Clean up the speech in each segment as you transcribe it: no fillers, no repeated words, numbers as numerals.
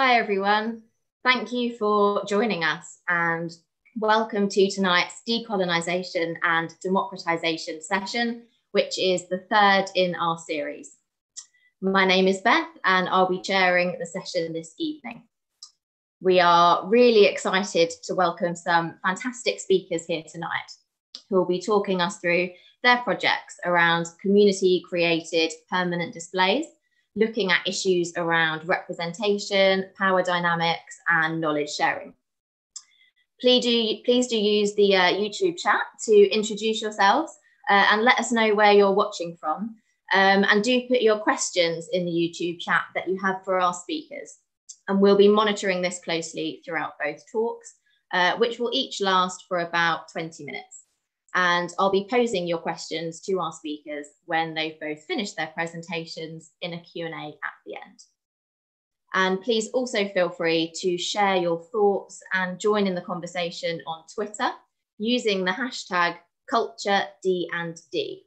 Hi everyone, thank you for joining us and welcome to tonight's Decolonisation and Democratisation session, which is the third in our series. My name is Beth and I'll be chairing the session this evening. We are really excited to welcome some fantastic speakers here tonight who will be talking us through their projects around community-created permanent displays, looking at issues around representation, power dynamics, and knowledge sharing. Please do use the YouTube chat to introduce yourselves and let us know where you're watching from. And do put your questions in the YouTube chat that you have for our speakers. And we'll be monitoring this closely throughout both talks, which will each last for about 20 minutes. And I'll be posing your questions to our speakers when they've both finished their presentations in a Q&A at the end. And please also feel free to share your thoughts and join in the conversation on Twitter using the hashtag #CultureD&D.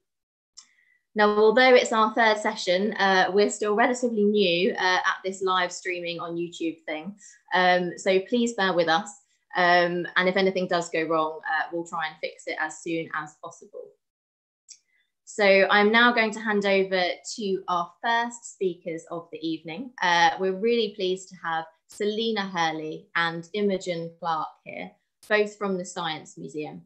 Now, although it's our third session, we're still relatively new at this live streaming on YouTube thing. So please bear with us. And if anything does go wrong, we'll try and fix it as soon as possible. So I'm now going to hand over to our first speakers of the evening. We're really pleased to have Selina Hurley and Imogen Clark here, both from the Science Museum.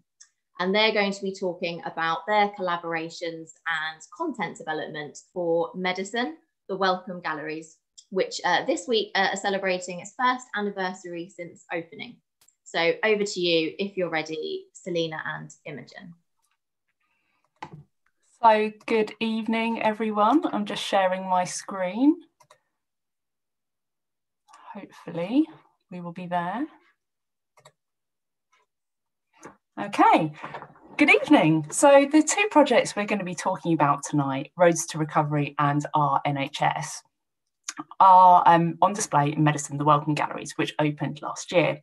And they're going to be talking about their collaborations and content development for Medicine, the Wellcome Galleries, which this week are celebrating its first anniversary since opening. So over to you, if you're ready, Selina and Imogen. So good evening, everyone. I'm just sharing my screen. Hopefully we will be there. Okay, good evening. So the two projects we're going to be talking about tonight, Roads to Recovery and Our NHS, are on display in Medicine, the Wellcome Galleries, which opened last year.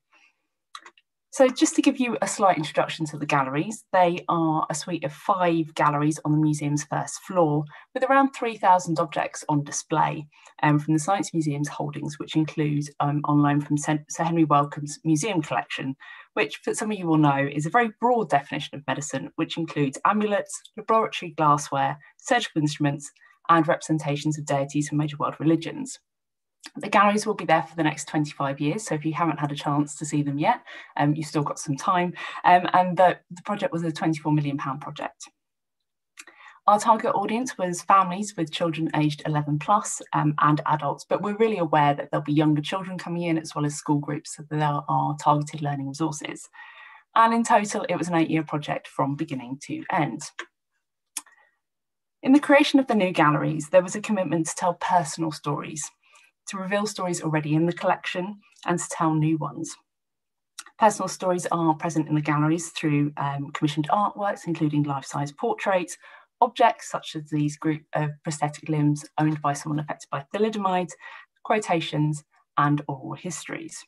So just to give you a slight introduction to the galleries, they are a suite of 5 galleries on the museum's first floor with around 3,000 objects on display from the Science Museum's holdings, which include on loan from Sir Henry Wellcome's museum collection, which for some of you will know is a very broad definition of medicine, which includes amulets, laboratory glassware, surgical instruments, and representations of deities from major world religions. The galleries will be there for the next 25 years, so if you haven't had a chance to see them yet, you've still got some time, and the project was a £24 million project. Our target audience was families with children aged 11 plus and adults, but we're really aware that there'll be younger children coming in as well as school groups, so there are targeted learning resources. And in total, it was an 8-year project from beginning to end. In the creation of the new galleries, there was a commitment to tell personal stories, to reveal stories already in the collection and to tell new ones. Personal stories are present in the galleries through commissioned artworks, including life-size portraits, objects such as these group of prosthetic limbs owned by someone affected by thalidomide, quotations and oral histories.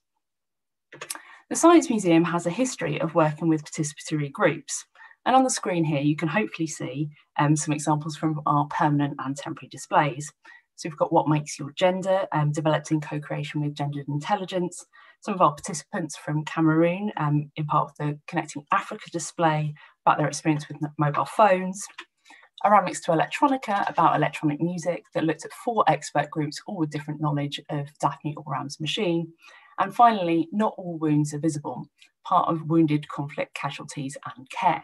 The Science Museum has a history of working with participatory groups, and on the screen here you can hopefully see some examples from our permanent and temporary displays. So we've got What Makes Your Gender, developed in co-creation with Gendered Intelligence. Some of our participants from Cameroon, in part of the Connecting Africa display, about their experience with mobile phones. Aramix to Electronica, about electronic music, that looked at 4 expert groups, all with different knowledge of Daphne Oram's machine. And finally, Not All Wounds Are Visible, part of Wounded Conflict Casualties and Care.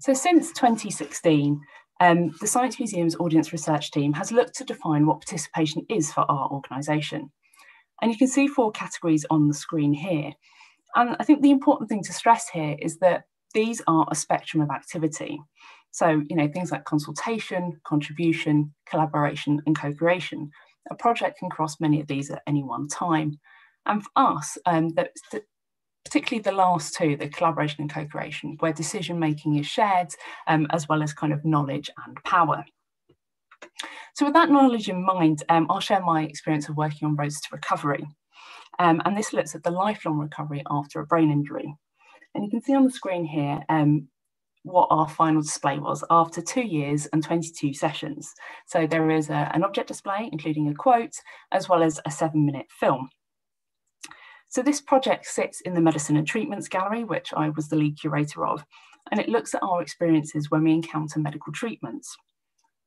So since 2016, the Science Museum's audience research team has looked to define what participation is for our organisation. And you can see 4 categories on the screen here. And I think the important thing to stress here is that these are a spectrum of activity. So, you know, things like consultation, contribution, collaboration and co-creation. A project can cross many of these at any one time. And for us, particularly the last two, the collaboration and co-creation, where decision-making is shared, as well as kind of knowledge and power. So with that knowledge in mind, I'll share my experience of working on Roads to Recovery. And this looks at the lifelong recovery after a brain injury. And you can see on the screen here, what our final display was after 2 years and 22 sessions. So there is an object display, including a quote, as well as a 7-minute film. So this project sits in the Medicine and Treatments Gallery, which I was the lead curator of, and it looks at our experiences when we encounter medical treatments.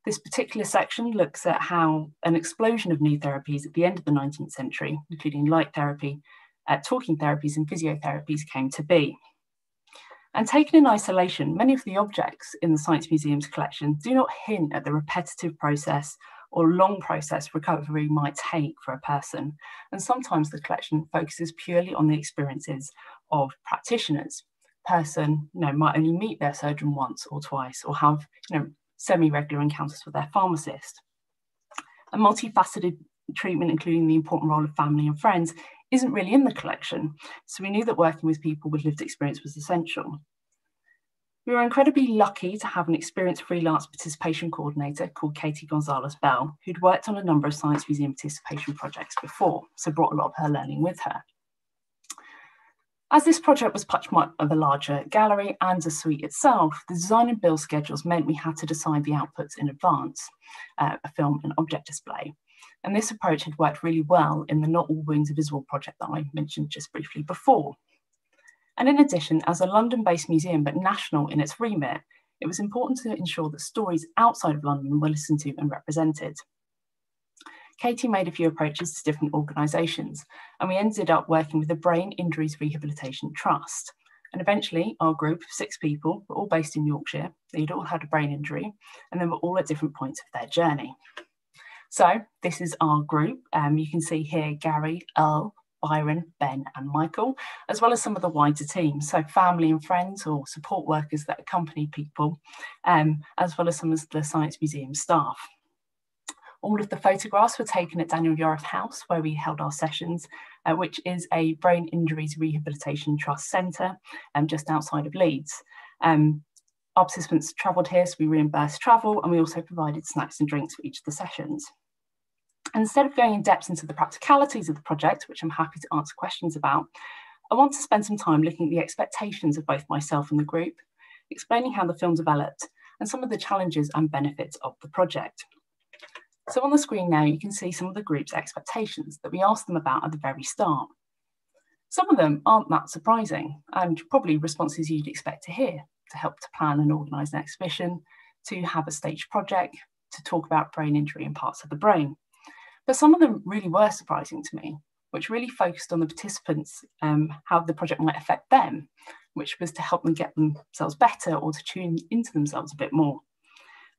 This particular section looks at how an explosion of new therapies at the end of the 19th century, including light therapy, talking therapies and physiotherapies came to be. And taken in isolation, many of the objects in the Science Museum's collection do not hint at the repetitive process or long process recovery might take for a person. And sometimes the collection focuses purely on the experiences of practitioners. Person, you know, might only meet their surgeon once or twice, or have, you know, semi-regular encounters with their pharmacist. A multifaceted treatment, including the important role of family and friends, isn't really in the collection, so we knew that working with people with lived experience was essential. We were incredibly lucky to have an experienced freelance participation coordinator called Katie Gonzalez-Bell, who'd worked on a number of Science Museum participation projects before, so brought a lot of her learning with her. As this project was much more of a larger gallery and a suite itself, the design and build schedules meant we had to decide the outputs in advance, a film and object display. And this approach had worked really well in the Not All Wounds Are Visible project that I mentioned just briefly before. And in addition, as a London-based museum but national in its remit, it was important to ensure that stories outside of London were listened to and represented. Katie made a few approaches to different organisations, and we ended up working with the Brain Injuries Rehabilitation Trust. And eventually our group of 6 people were all based in Yorkshire. They'd all had a brain injury, and they were all at different points of their journey. So this is our group. You can see here Gary, Earl, Byron, Ben and Michael, as well as some of the wider team. So family and friends or support workers that accompany people, as well as some of the Science Museum staff. All of the photographs were taken at Daniel Yorath House, where we held our sessions, which is a Brain Injuries Rehabilitation Trust centre just outside of Leeds. Our participants travelled here, so we reimbursed travel, and we also provided snacks and drinks for each of the sessions. And instead of going in depth into the practicalities of the project, which I'm happy to answer questions about, I want to spend some time looking at the expectations of both myself and the group, explaining how the film developed and some of the challenges and benefits of the project. So on the screen now, you can see some of the group's expectations that we asked them about at the very start. Some of them aren't that surprising, and probably responses you'd expect to hear: to help to plan and organise an exhibition, to have a staged project, to talk about brain injury and parts of the brain. But some of them really were surprising to me, which really focused on the participants, how the project might affect them, which was to help them get themselves better or to tune into themselves a bit more.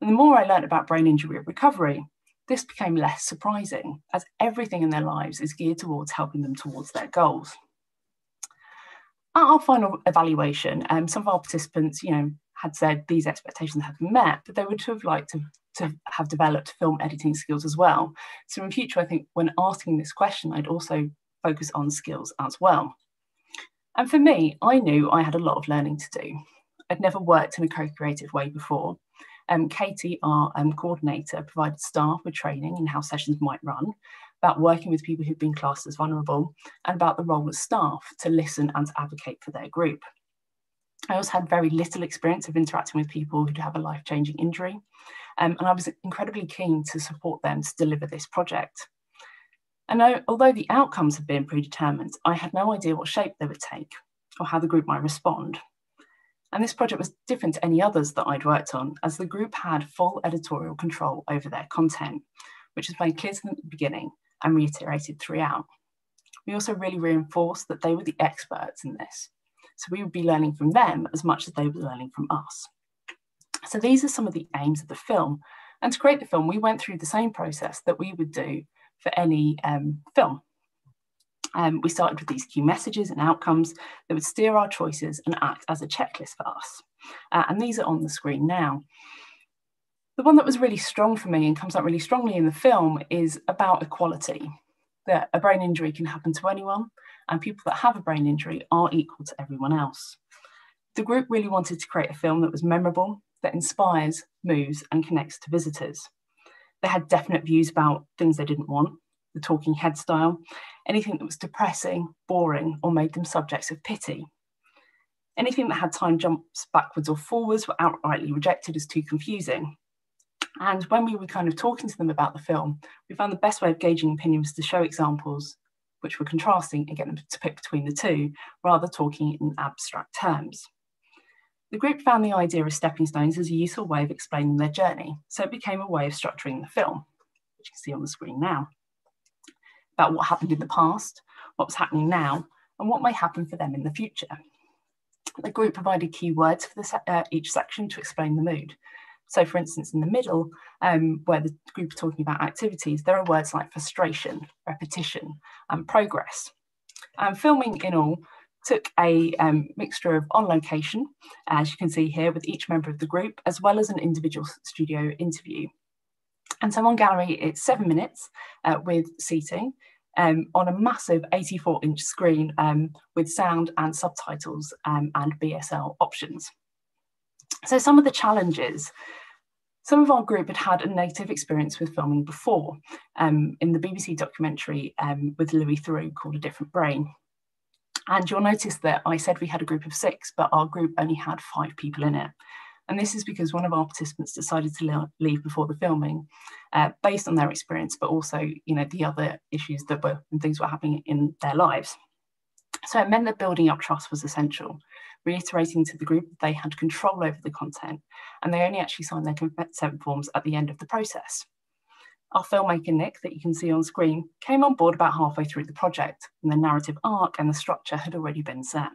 And the more I learned about brain injury recovery, this became less surprising, as everything in their lives is geared towards helping them towards their goals. At our final evaluation, some of our participants, you know, had said these expectations had been met, but they would have liked to have developed film editing skills as well. So in future, I think when asking this question, I'd also focus on skills as well. And for me, I knew I had a lot of learning to do. I'd never worked in a co-creative way before. Katie, our coordinator, provided staff with training in how sessions might run, about working with people who've been classed as vulnerable, and about the role of staff to listen and to advocate for their group. I also had very little experience of interacting with people who'd have a life-changing injury, and I was incredibly keen to support them to deliver this project. And although the outcomes had been predetermined, I had no idea what shape they would take or how the group might respond. And this project was different to any others that I'd worked on, as the group had full editorial control over their content, which was made clear to them at the beginning and reiterated throughout. We also really reinforced that they were the experts in this, so we would be learning from them as much as they were learning from us. So these are some of the aims of the film. And to create the film, we went through the same process that we would do for any film. We started with these key messages and outcomes that would steer our choices and act as a checklist for us. And these are on the screen now. The one that was really strong for me and comes up really strongly in the film is about equality, that a brain injury can happen to anyone, and people that have a brain injury are equal to everyone else. The group really wanted to create a film that was memorable, that inspires, moves and connects to visitors. They had definite views about things they didn't want, the talking head style, anything that was depressing, boring or made them subjects of pity. Anything that had time jumps backwards or forwards were outrightly rejected as too confusing. And when we were kind of talking to them about the film, we found the best way of gauging opinion was to show examples which were contrasting and get them to pick between the two, rather than talking in abstract terms. The group found the idea of stepping stones as a useful way of explaining their journey, so it became a way of structuring the film, which you can see on the screen now, about what happened in the past, what's happening now, and what may happen for them in the future. The group provided key words for each section to explain the mood. So for instance, in the middle, where the group are talking about activities, there are words like frustration, repetition, and progress. Filming in all took a mixture of on location, as you can see here, with each member of the group, as well as an individual studio interview. And so on gallery, it's 7 minutes with seating on a massive 84-inch screen with sound and subtitles and BSL options. So some of the challenges. Some of our group had a negative experience with filming before in the BBC documentary with Louis Theroux called A Different Brain. And you'll notice that I said we had a group of 6, but our group only had 5 people in it. And this is because one of our participants decided to leave before the filming based on their experience, but also, you know, the other issues that were and things were happening in their lives. So it meant that building up trust was essential, reiterating to the group that they had control over the content, and they only actually signed their consent forms at the end of the process. Our filmmaker, Nick, that you can see on screen, came on board about halfway through the project, and the narrative arc and the structure had already been set.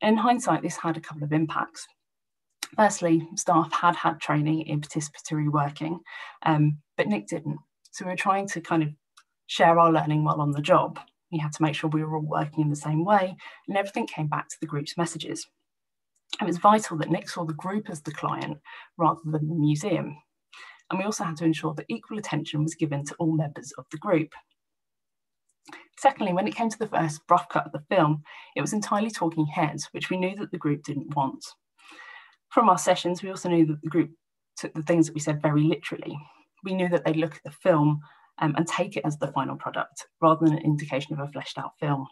In hindsight, this had a couple of impacts. Firstly, staff had training in participatory working, but Nick didn't. So we were trying to kind of share our learning while on the job. We had to make sure we were all working in the same way, and everything came back to the group's messages. It was vital that Nick saw the group as the client rather than the museum. And we also had to ensure that equal attention was given to all members of the group. Secondly, when it came to the first rough cut of the film, it was entirely talking heads, which we knew that the group didn't want. From our sessions, we also knew that the group took the things that we said very literally. We knew that they'd look at the film and take it as the final product, rather than an indication of a fleshed out film.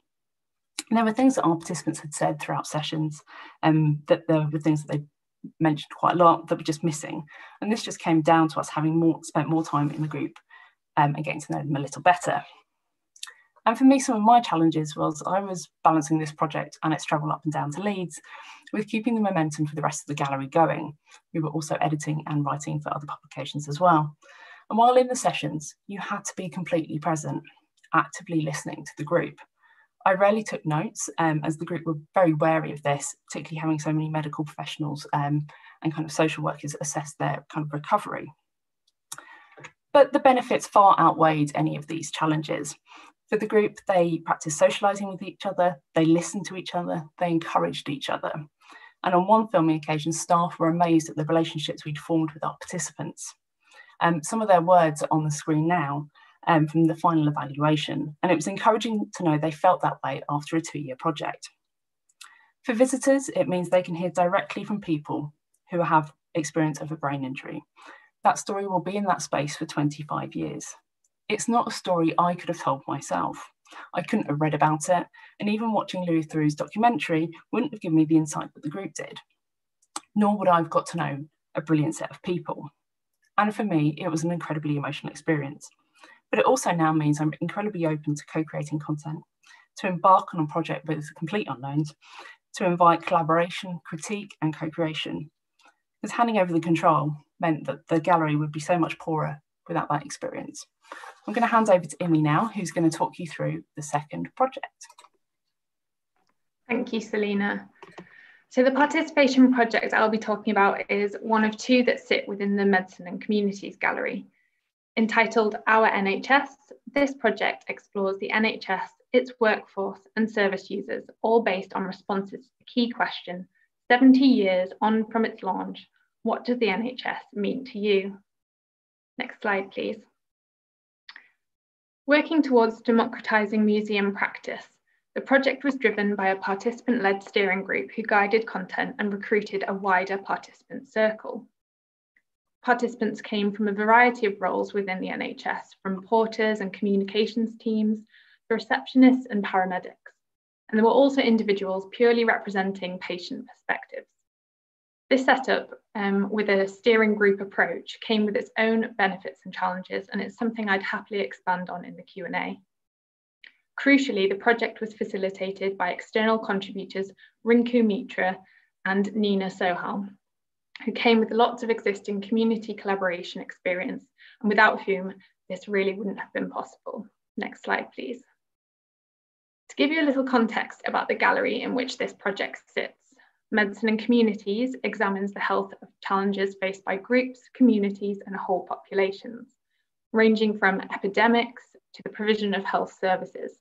And there were things that our participants had said throughout sessions, that there were things that they mentioned quite a lot that were just missing. And this just came down to us having spent more time in the group and getting to know them a little better. And for me, some of my challenges was I was balancing this project and its travel up and down to Leeds with keeping the momentum for the rest of the gallery going. We were also editing and writing for other publications as well. And while in the sessions, you had to be completely present, actively listening to the group. I rarely took notes as the group were very wary of this, particularly having so many medical professionals and kind of social workers assess their kind of recovery. But the benefits far outweighed any of these challenges. For the group, they practiced socialising with each other, they listened to each other, they encouraged each other. And on one filming occasion, staff were amazed at the relationships we'd formed with our participants. Some of their words are on the screen now from the final evaluation, and it was encouraging to know they felt that way after a 2-year project. For visitors, it means they can hear directly from people who have experience of a brain injury. That story will be in that space for 25 years. It's not a story I could have told myself. I couldn't have read about it, and even watching Louis Theroux's documentary wouldn't have given me the insight that the group did, nor would I have got to know a brilliant set of people. And for me, it was an incredibly emotional experience. But it also now means I'm incredibly open to co-creating content, to embark on a project with complete unknowns, to invite collaboration, critique, and co-creation. Because handing over the control meant that the gallery would be so much poorer without that experience. I'm going to hand over to Imi now, who's going to talk you through the second project. Thank you, Selina. So the participation project I'll be talking about is one of 2 that sit within the Medicine and Communities Gallery. Entitled Our NHS, this project explores the NHS, its workforce and service users, all based on responses to the key question, 70 years on from its launch, what does the NHS mean to you? Next slide, please. Working towards democratising museum practice, the project was driven by a participant-led steering group who guided content and recruited a wider participant circle. Participants came from a variety of roles within the NHS, from porters and communications teams, to receptionists and paramedics. and there were also individuals purely representing patient perspectives. This setup with a steering group approach came with its own benefits and challenges, and it's something I'd happily expand on in the Q&A. Crucially, the project was facilitated by external contributors Rinku Mitra and Nina Sohal, who came with lots of existing community collaboration experience and without whom this really wouldn't have been possible. Next slide, please. To give you a little context about the gallery in which this project sits, Medicine and Communities examines the health of challenges faced by groups, communities, and whole populations, ranging from epidemics to the provision of health services.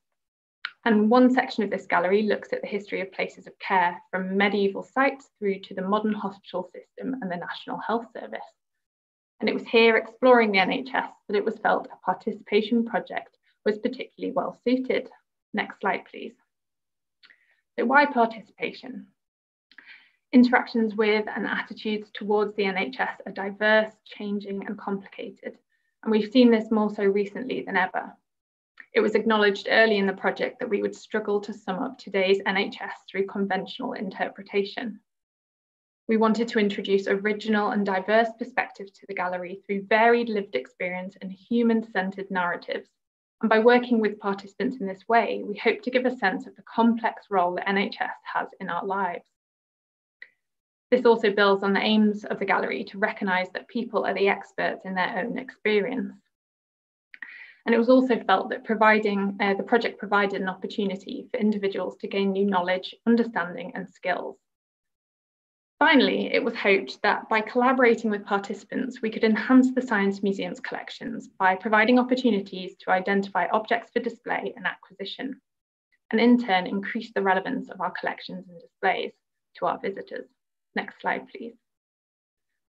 And one section of this gallery looks at the history of places of care, from medieval sites through to the modern hospital system and the National Health Service. And it was here, exploring the NHS, that it was felt a participation project was particularly well suited. Next slide, please. So why participation? Interactions with and attitudes towards the NHS are diverse, changing, and complicated. And we've seen this more so recently than ever. It was acknowledged early in the project that we would struggle to sum up today's NHS through conventional interpretation. We wanted to introduce original and diverse perspectives to the gallery through varied lived experience and human-centered narratives. And by working with participants in this way, we hope to give a sense of the complex role that NHS has in our lives. This also builds on the aims of the gallery to recognise that people are the experts in their own experience. And it was also felt that the project provided an opportunity for individuals to gain new knowledge, understanding, and skills. Finally, it was hoped that by collaborating with participants, we could enhance the Science Museum's collections by providing opportunities to identify objects for display and acquisition, and in turn, increase the relevance of our collections and displays to our visitors. Next slide, please.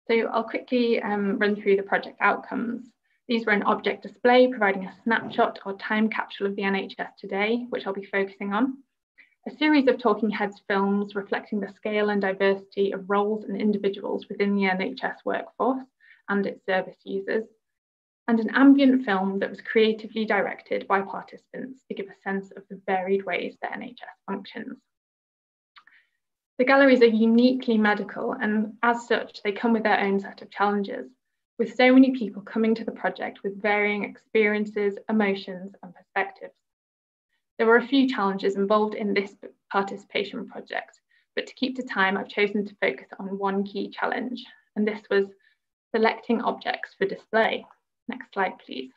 So I'll quickly run through the project outcomes. These were an object display providing a snapshot or time capsule of the NHS today, which I'll be focusing on. A series of talking heads films reflecting the scale and diversity of roles and individuals within the NHS workforce and its service users. And an ambient film that was creatively directed by participants to give a sense of the varied ways that NHS functions. The galleries are uniquely medical, and as such, they come with their own set of challenges, with so many people coming to the project with varying experiences, emotions, and perspectives. There were a few challenges involved in this participation project, but to keep to time, I've chosen to focus on one key challenge, and this was selecting objects for display. Next slide, please.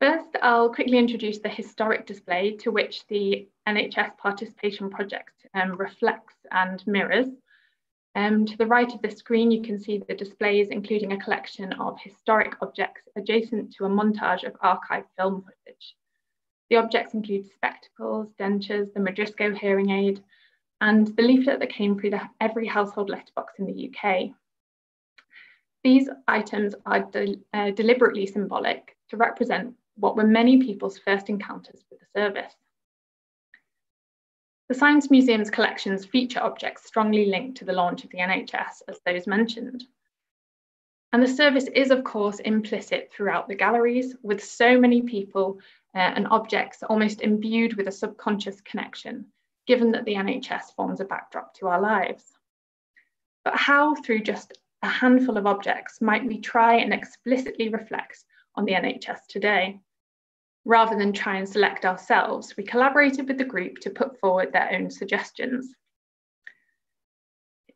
First, I'll quickly introduce the historic display to which the NHS participation project reflects and mirrors. To the right of the screen, you can see the displays, including a collection of historic objects adjacent to a montage of archive film footage. The objects include spectacles, dentures, the Madrisco hearing aid, and the leaflet that came through every household letterbox in the UK. These items are deliberately symbolic to represent what were many people's first encounters with the service. The Science Museum's collections feature objects strongly linked to the launch of the NHS, as those mentioned. And the service is, of course, implicit throughout the galleries, with so many people and objects almost imbued with a subconscious connection, given that the NHS forms a backdrop to our lives. But how, through just a handful of objects, might we try and explicitly reflect on the NHS today? Rather than try and select ourselves, we collaborated with the group to put forward their own suggestions.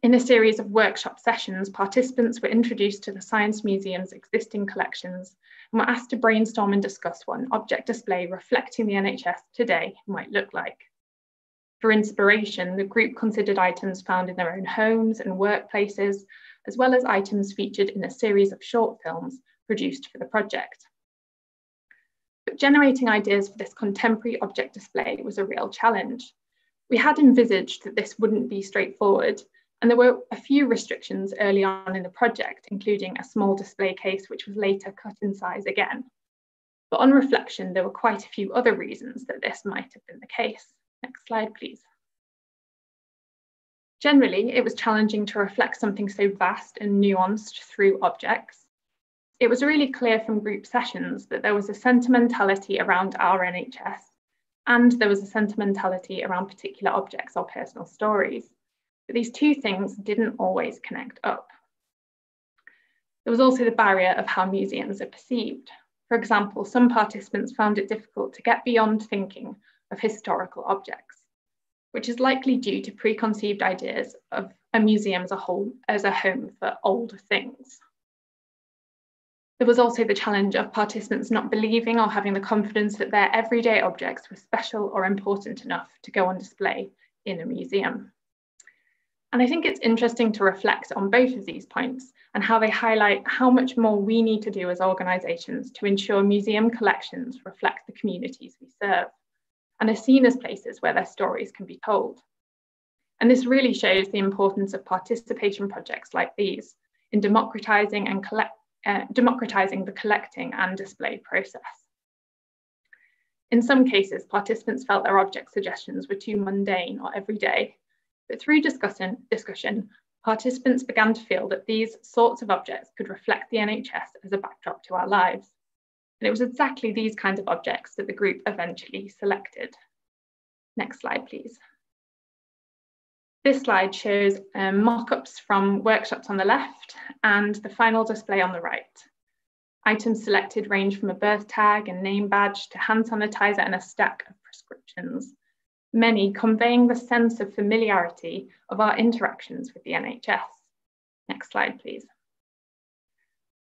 In a series of workshop sessions, participants were introduced to the Science Museum's existing collections and were asked to brainstorm and discuss what an object display reflecting the NHS today might look like. For inspiration, the group considered items found in their own homes and workplaces, as well as items featured in a series of short films produced for the project. But generating ideas for this contemporary object display was a real challenge. We had envisaged that this wouldn't be straightforward, and there were a few restrictions early on in the project, including a small display case, which was later cut in size again. But on reflection, there were quite a few other reasons that this might have been the case. Next slide, please. Generally, it was challenging to reflect something so vast and nuanced through objects. It was really clear from group sessions that there was a sentimentality around our NHS and there was a sentimentality around particular objects or personal stories. But these two things didn't always connect up. There was also the barrier of how museums are perceived. For example, some participants found it difficult to get beyond thinking of historical objects, which is likely due to preconceived ideas of a museum as a whole, as a home for old things. There was also the challenge of participants not believing or having the confidence that their everyday objects were special or important enough to go on display in a museum. And I think it's interesting to reflect on both of these points and how they highlight how much more we need to do as organisations to ensure museum collections reflect the communities we serve and are seen as places where their stories can be told. And this really shows the importance of participation projects like these in democratising and democratising the collecting and display process. In some cases, participants felt their object suggestions were too mundane or everyday, but through discussion, participants began to feel that these sorts of objects could reflect the NHS as a backdrop to our lives. And it was exactly these kinds of objects that the group eventually selected. Next slide, please. This slide shows mock-ups from workshops on the left and the final display on the right. Items selected range from a birth tag and name badge to hand sanitizer and a stack of prescriptions, many conveying the sense of familiarity of our interactions with the NHS. Next slide, please.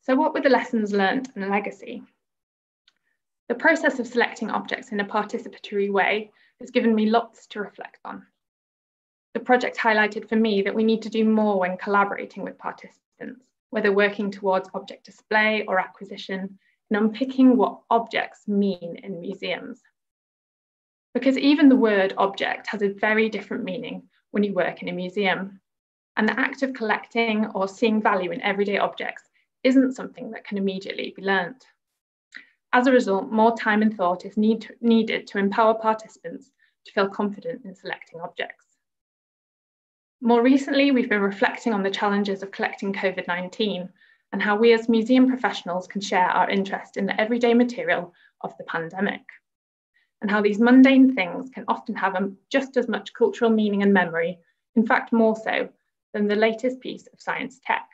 So what were the lessons learned and the legacy? The process of selecting objects in a participatory way has given me lots to reflect on. The project highlighted for me that we need to do more when collaborating with participants, whether working towards object display or acquisition, and unpicking what objects mean in museums. Because even the word object has a very different meaning when you work in a museum. And the act of collecting or seeing value in everyday objects isn't something that can immediately be learned. As a result, more time and thought is needed to empower participants to feel confident in selecting objects. More recently, we've been reflecting on the challenges of collecting COVID-19 and how we as museum professionals can share our interest in the everyday material of the pandemic, and how these mundane things can often have just as much cultural meaning and memory, in fact, more so than the latest piece of science tech.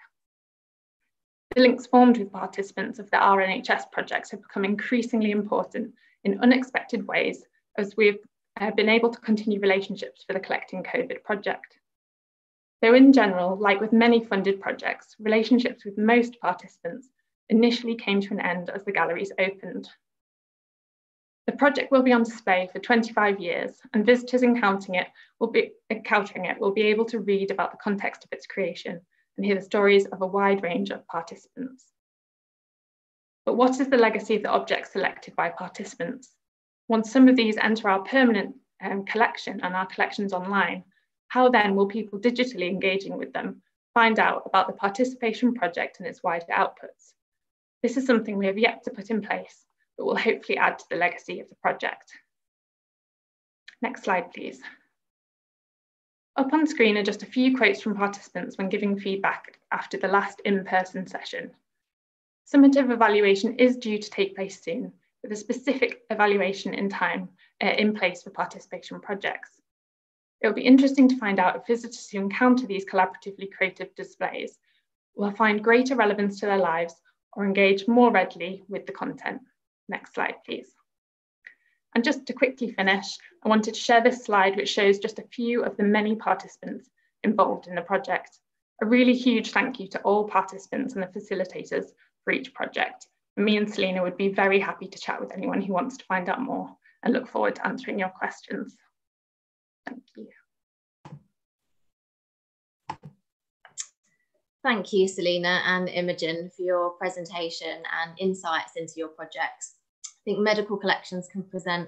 The links formed with participants of the RNHS projects have become increasingly important in unexpected ways as we've been able to continue relationships for the Collecting COVID project. Though in general, like with many funded projects, relationships with most participants initially came to an end as the galleries opened. The project will be on display for 25 years, and visitors encountering it will be able to read about the context of its creation and hear the stories of a wide range of participants. But what is the legacy of the objects selected by participants? Once some of these enter our permanent collection and our collections online, how then will people digitally engaging with them find out about the participation project and its wider outputs? This is something we have yet to put in place, but will hopefully add to the legacy of the project. Next slide, please. Up on screen are just a few quotes from participants when giving feedback after the last in-person session. Summative evaluation is due to take place soon, with a specific evaluation in place for participation projects. It will be interesting to find out if visitors who encounter these collaboratively creative displays will find greater relevance to their lives or engage more readily with the content. Next slide, please. And just to quickly finish, I wanted to share this slide, which shows just a few of the many participants involved in the project. A really huge thank you to all participants and the facilitators for each project. Me and Selina would be very happy to chat with anyone who wants to find out more, and look forward to answering your questions. Thank you. Thank you, Selina and Imogen, for your presentation and insights into your projects. I think medical collections can present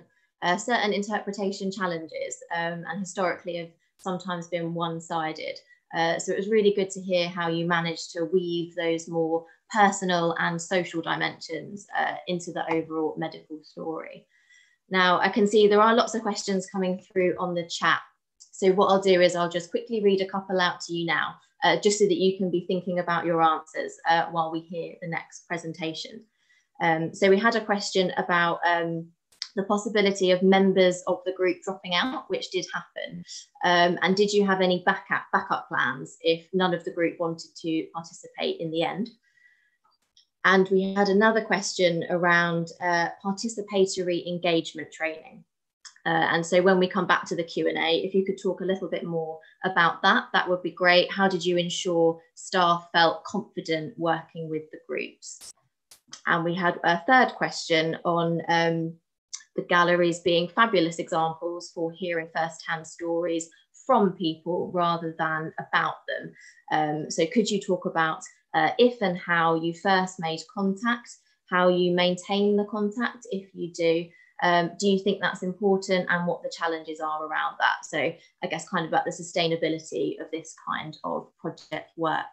certain interpretation challenges and historically have sometimes been one-sided. So it was really good to hear how you managed to weave those more personal and social dimensions into the overall medical story. Now, I can see there are lots of questions coming through on the chat. So what I'll do is I'll just quickly read a couple out to you now, just so that you can be thinking about your answers while we hear the next presentation. So we had a question about the possibility of members of the group dropping out, which did happen. And did you have any backup plans if none of the group wanted to participate in the end? And we had another question around participatory engagement training. And so when we come back to the Q&A, if you could talk a little bit more about that, that would be great. How did you ensure staff felt confident working with the groups? And we had a third question on the galleries being fabulous examples for hearing first-hand stories from people rather than about them. So could you talk about if and how you first made contact, how you maintain the contact if you do? Do you think that's important, and what the challenges are around that? So I guess kind of about the sustainability of this kind of project work.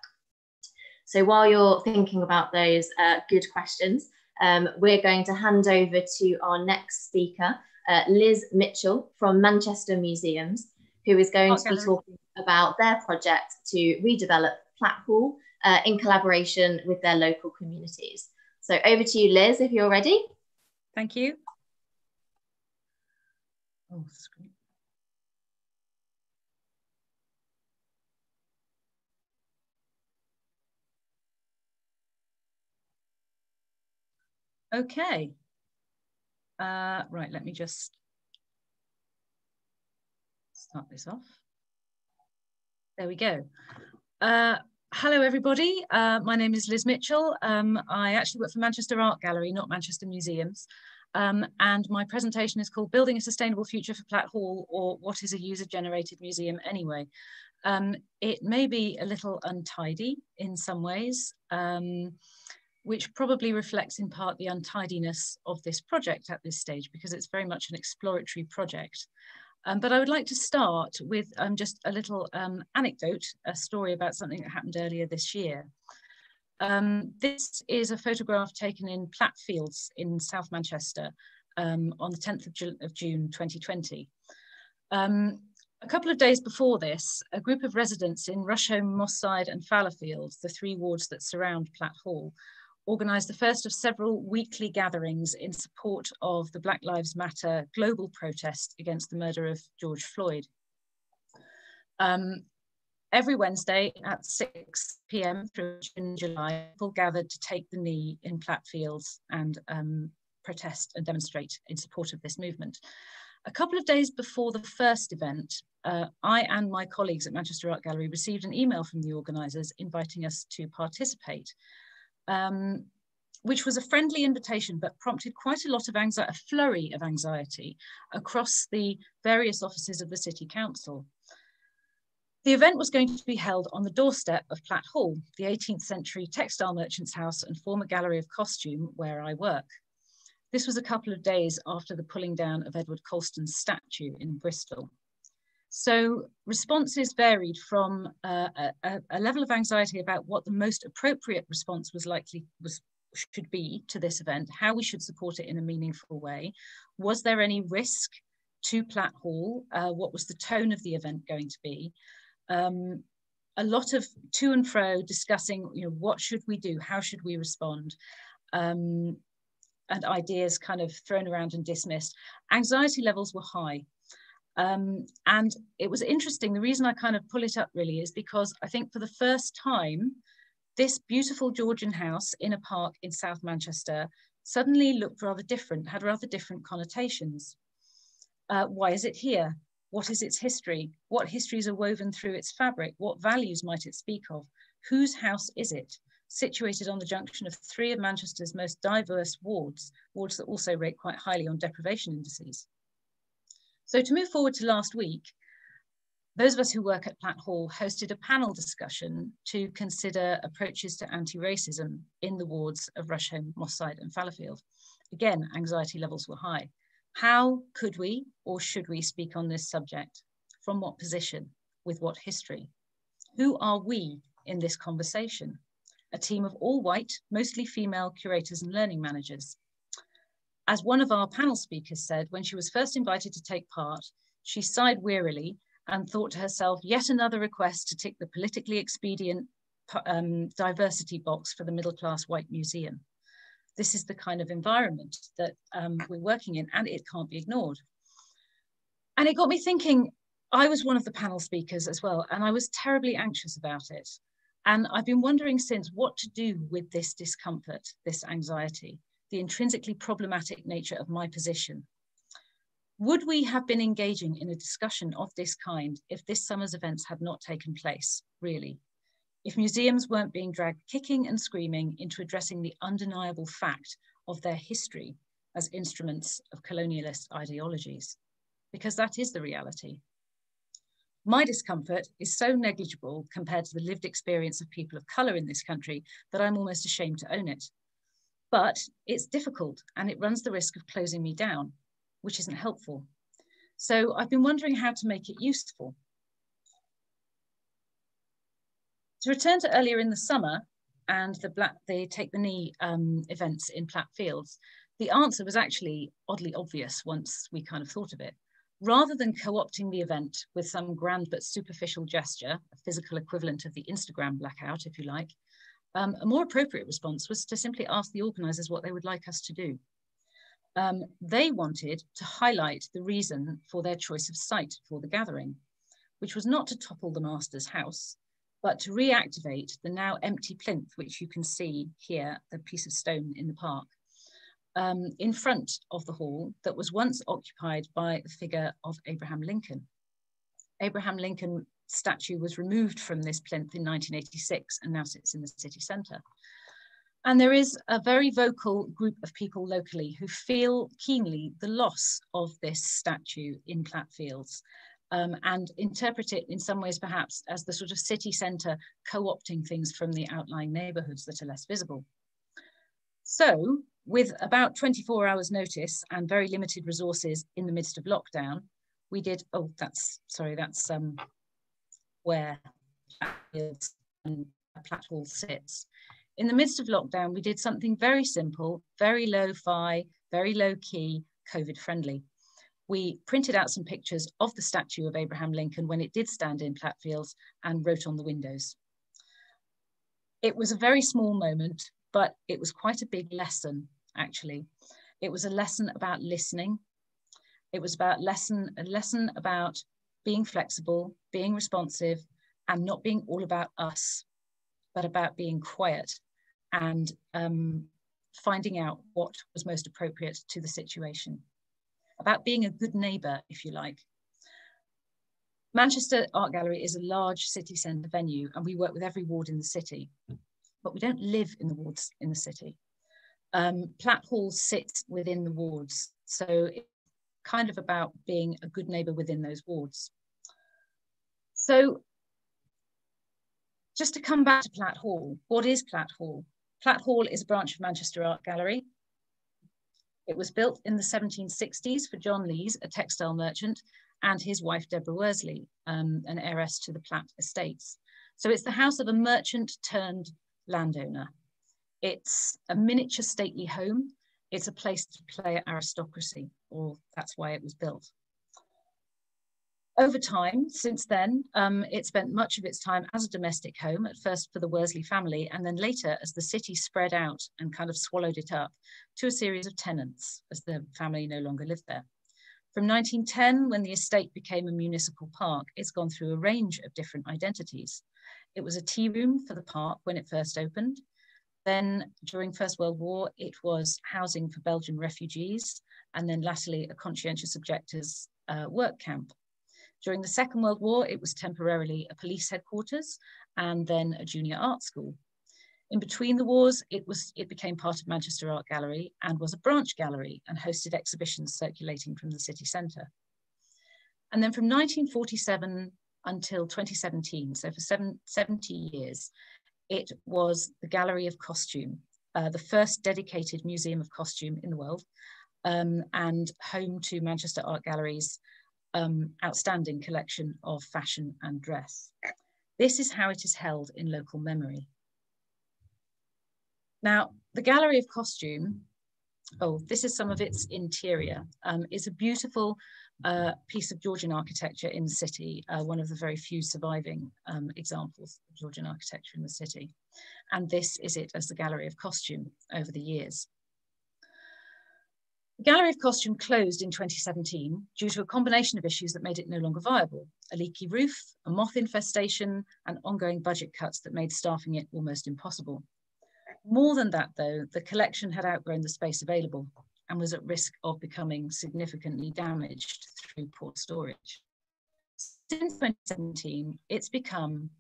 So while you're thinking about those good questions, we're going to hand over to our next speaker, Liz Mitchell from Manchester Museums, who is going to be talking about their project to redevelop Platt Hall in collaboration with their local communities. So over to you, Liz, if you're ready. Thank you. Oh, screen. Okay. Right, let me just start this off. There we go. Hello, everybody. My name is Liz Mitchell. I actually work for Manchester Art Gallery, not Manchester Museums. And my presentation is called Building a Sustainable Future for Platt Hall, or What is a User-Generated Museum Anyway? It may be a little untidy in some ways, which probably reflects in part the untidiness of this project at this stage, because it's very much an exploratory project. But I would like to start with just a little anecdote, a story about something that happened earlier this year. This is a photograph taken in Platt Fields in South Manchester on the 10th of June 2020. A couple of days before this, a group of residents in Rusholme, Mossside and Fallowfield, the three wards that surround Platt Hall, organised the first of several weekly gatherings in support of the Black Lives Matter global protest against the murder of George Floyd. Every Wednesday at 6 PM through June and July, people gathered to take the knee in Platt Fields and protest and demonstrate in support of this movement. A couple of days before the first event, I and my colleagues at Manchester Art Gallery received an email from the organisers inviting us to participate, which was a friendly invitation but prompted quite a lot of anxiety, a flurry of anxiety across the various offices of the City Council. The event was going to be held on the doorstep of Platt Hall, the 18th century textile merchant's house and former gallery of costume where I work. This was a couple of days after the pulling down of Edward Colston's statue in Bristol. So responses varied from a level of anxiety about what the most appropriate response was should be to this event, how we should support it in a meaningful way. Was there any risk to Platt Hall? What was the tone of the event going to be? A lot of to and fro discussing, you know, what should we do? How should we respond? And ideas kind of thrown around and dismissed. Anxiety levels were high. And it was interesting. The reason I kind of pull it up really is because I think for the first time, this beautiful Georgian house in a park in South Manchester suddenly looked rather different, had rather different connotations. Why is it here? What is its history? What histories are woven through its fabric? What values might it speak of? Whose house is it? Situated on the junction of three of Manchester's most diverse wards, wards that also rate quite highly on deprivation indices. So to move forward to last week, those of us who work at Platt Hall hosted a panel discussion to consider approaches to anti-racism in the wards of Rusholme, Mossside and Fallowfield. Again, anxiety levels were high. How could we or should we speak on this subject? From what position? With what history? Who are we in this conversation? A team of all white, mostly female curators and learning managers. As one of our panel speakers said, when she was first invited to take part, she sighed wearily and thought to herself, yet another request to tick the politically expedient diversity box for the middle-class white museum. this is the kind of environment that we're working in, and it can't be ignored. And it got me thinking. I was one of the panel speakers as well, and I was terribly anxious about it. And I've been wondering since what to do with this discomfort, this anxiety, the intrinsically problematic nature of my position. Would we have been engaging in a discussion of this kind if this summer's events had not taken place, really? If museums weren't being dragged kicking and screaming into addressing the undeniable fact of their history as instruments of colonialist ideologies, because that is the reality. My discomfort is so negligible compared to the lived experience of people of colour in this country that I'm almost ashamed to own it. But it's difficult and it runs the risk of closing me down, which isn't helpful. So I've been wondering how to make it useful. To return to earlier in the summer and the Take the Knee events in Platt Fields, the answer was actually oddly obvious once we kind of thought of it. Rather than co-opting the event with some grand but superficial gesture, a physical equivalent of the Instagram blackout, if you like, a more appropriate response was to simply ask the organisers what they would like us to do. They wanted to highlight the reason for their choice of site for the gathering, which was not to topple the master's house, but to reactivate the now empty plinth, which you can see here, the piece of stone in the park. In front of the hall that was once occupied by the figure of Abraham Lincoln. Abraham Lincoln's statue was removed from this plinth in 1986 and now sits in the city centre. And there is a very vocal group of people locally who feel keenly the loss of this statue in Platt Fields and interpret it in some ways perhaps as the sort of city centre co-opting things from the outlying neighbourhoods that are less visible. So, with about 24 hours notice and very limited resources in the midst of lockdown, we did, oh, that's, sorry, that's where Platt Hall sits. In the midst of lockdown, we did something very simple, very lo-fi, very low-key, COVID-friendly. We printed out some pictures of the statue of Abraham Lincoln when it did stand in Platt Fields and wrote on the windows. It was a very small moment, but it was quite a big lesson, actually. It was a lesson about listening. It was about a lesson about being flexible, being responsive, and not being all about us, but about being quiet and finding out what was most appropriate to the situation. About being a good neighbour, if you like. Manchester Art Gallery is a large city centre venue, and we work with every ward in the city. But we don't live in the wards in the city. Platt Hall sits within the wards, so it's kind of about being a good neighbour within those wards. So just to come back to Platt Hall, what is Platt Hall? Platt Hall is a branch of Manchester Art Gallery. It was built in the 1760s for John Lees, a textile merchant, and his wife Deborah Worsley, an heiress to the Platt Estates. So it's the house of a merchant turned landowner. It's a miniature stately home. It's a place to play aristocracy, or that's why it was built. Over time, since then, it spent much of its time as a domestic home, at first for the Worsley family, and then later as the city spread out and kind of swallowed it up to a series of tenants as the family no longer lived there. From 1910, when the estate became a municipal park, it's gone through a range of different identities. It was a tea room for the park when it first opened. Then during First World War, it was housing for Belgian refugees, and then latterly a conscientious objectors work camp. During the Second World War, it was temporarily a police headquarters and then a junior art school. In between the wars, it became part of Manchester Art Gallery and was a branch gallery and hosted exhibitions circulating from the city centre. And then from 1947, until 2017, so for 70 years, it was the Gallery of Costume, the first dedicated museum of costume in the world, and home to Manchester Art Gallery's outstanding collection of fashion and dress. This is how it is held in local memory. Now, the Gallery of Costume, oh, this is some of its interior. It's a beautiful piece of Georgian architecture in the city, one of the very few surviving examples of Georgian architecture in the city. And this is it as the Gallery of Costume over the years. The Gallery of Costume closed in 2017 due to a combination of issues that made it no longer viable: a leaky roof, a moth infestation, and ongoing budget cuts that made staffing it almost impossible. More than that, though, the collection had outgrown the space available and was at risk of becoming significantly damaged through poor storage. Since 2017, it's become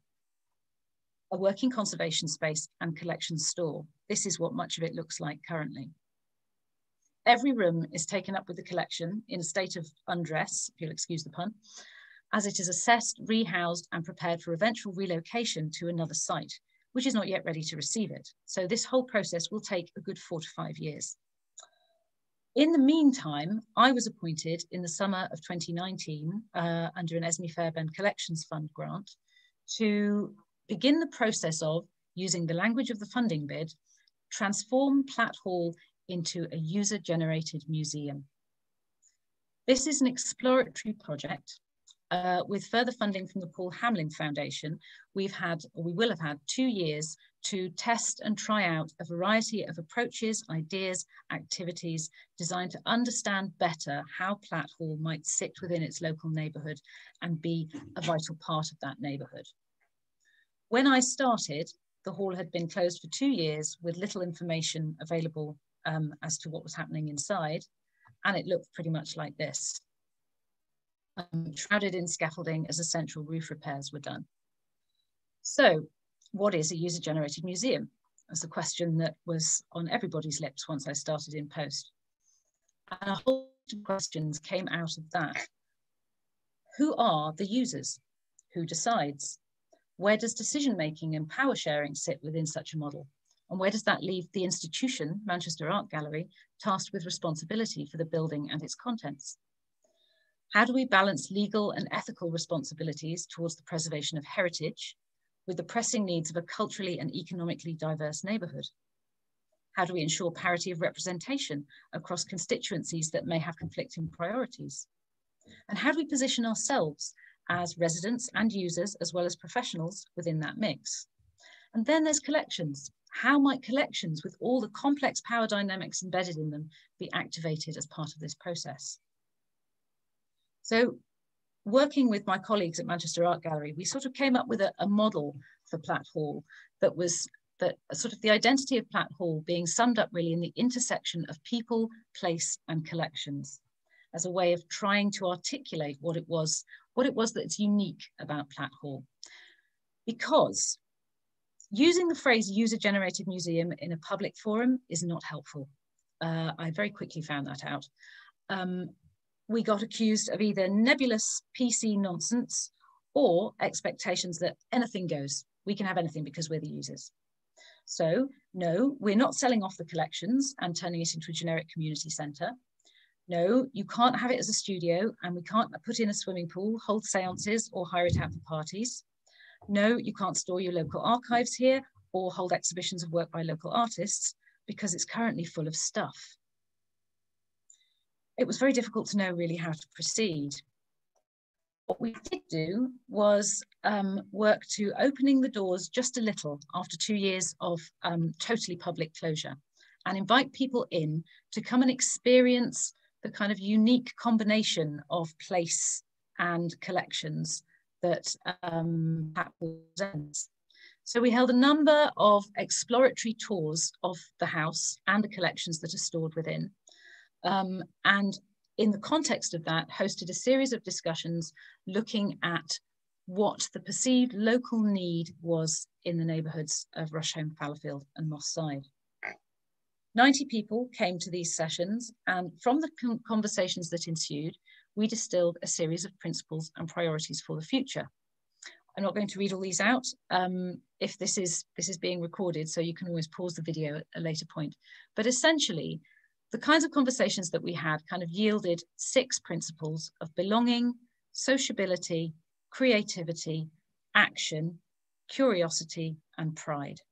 a working conservation space and collection store. This is what much of it looks like currently. Every room is taken up with the collection in a state of undress, if you'll excuse the pun, as it is assessed, rehoused, and prepared for eventual relocation to another site, which is not yet ready to receive it. So this whole process will take a good 4 to 5 years. In the meantime, I was appointed in the summer of 2019 under an Esme Fairbairn Collections Fund grant to begin the process of, using the language of the funding bid, transform Platt Hall into a user-generated museum. This is an exploratory project. With further funding from the Paul Hamlin Foundation, we will have had 2 years to test and try out a variety of approaches, ideas, activities designed to understand better how Platt Hall might sit within its local neighbourhood and be a vital part of that neighbourhood. When I started, the hall had been closed for 2 years with little information available as to what was happening inside, and it looked pretty much like this. Shrouded in scaffolding as essential roof repairs were done. So what is a user-generated museum? That's the question that was on everybody's lips once I started in post. And a whole lot of questions came out of that. Who are the users? Who decides? Where does decision-making and power sharing sit within such a model? And where does that leave the institution, Manchester Art Gallery, tasked with responsibility for the building and its contents? How do we balance legal and ethical responsibilities towards the preservation of heritage with the pressing needs of a culturally and economically diverse neighbourhood? How do we ensure parity of representation across constituencies that may have conflicting priorities? And how do we position ourselves as residents and users, as well as professionals, within that mix? And then there's collections. How might collections, with all the complex power dynamics embedded in them, be activated as part of this process? So working with my colleagues at Manchester Art Gallery, we sort of came up with a model for Platt Hall that was sort of the identity of Platt Hall being summed up really in the intersection of people, place, and collections, as a way of trying to articulate what it was that's unique about Platt Hall. Because using the phrase user-generated museum in a public forum is not helpful. I very quickly found that out. We got accused of either nebulous PC nonsense or expectations that anything goes. We can have anything because we're the users. So no, we're not selling off the collections and turning it into a generic community centre. No, you can't have it as a studio, and we can't put in a swimming pool, hold seances, or hire it out for parties. No, you can't store your local archives here or hold exhibitions of work by local artists because it's currently full of stuff. It was very difficult to know really how to proceed. What we did do was work to opening the doors just a little after 2 years of totally public closure, and invite people in to come and experience the kind of unique combination of place and collections that Platt Hall presents. So we held a number of exploratory tours of the house and the collections that are stored within. And in the context of that, hosted a series of discussions looking at what the perceived local need was in the neighbourhoods of Rusholme, Fallowfield and Mossside. 90 people came to these sessions, and from the conversations that ensued, we distilled a series of principles and priorities for the future. I'm not going to read all these out. If this is being recorded, so you can always pause the video at a later point. But essentially, the kinds of conversations that we had kind of yielded 6 principles of belonging, sociability, creativity, action, curiosity, and pride.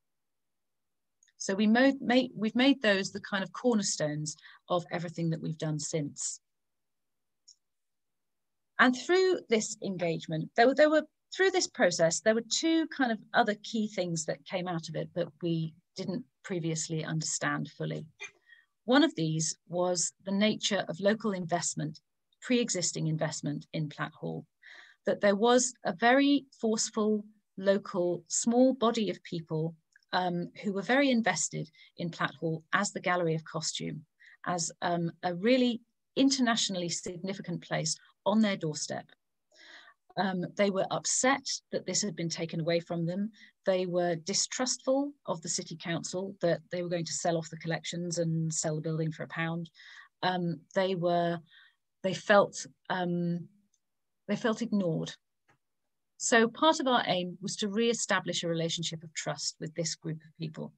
So we've made those the kind of cornerstones of everything that we've done since. And through this engagement, through this process, there were 2 kind of other key things that came out of it that we didn't previously understand fully. One of these was the nature of local investment, pre-existing investment in Platt Hall, that there was a very forceful local small body of people who were very invested in Platt Hall as the Gallery of Costume, as a really internationally significant place on their doorstep. They were upset that this had been taken away from them. They were distrustful of the City Council that they were going to sell off the collections and sell the building for £1. They felt ignored. So part of our aim was to re-establish a relationship of trust with this group of people,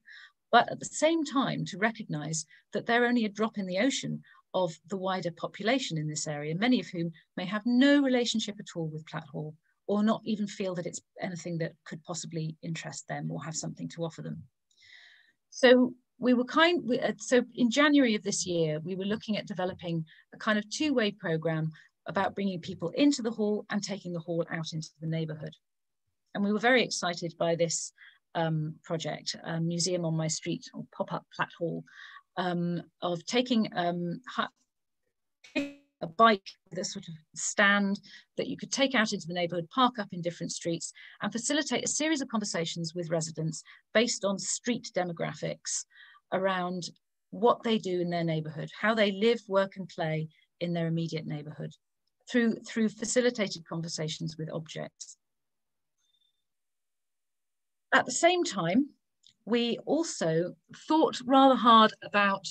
but at the same time to recognise that they're only a drop in the ocean of the wider population in this area, many of whom may have no relationship at all with Platt Hall, or not even feel that it's anything that could possibly interest them or have something to offer them. So we were so in January of this year, we were looking at developing a kind of two-way programme about bringing people into the hall and taking the hall out into the neighbourhood. And we were very excited by this project, Museum on My Street, or pop-up Platt Hall, of taking a bike, this sort of stand that you could take out into the neighbourhood, park up in different streets, and facilitate a series of conversations with residents based on street demographics around what they do in their neighbourhood, how they live, work and play in their immediate neighbourhood, through facilitated conversations with objects. At the same time, we also thought rather hard about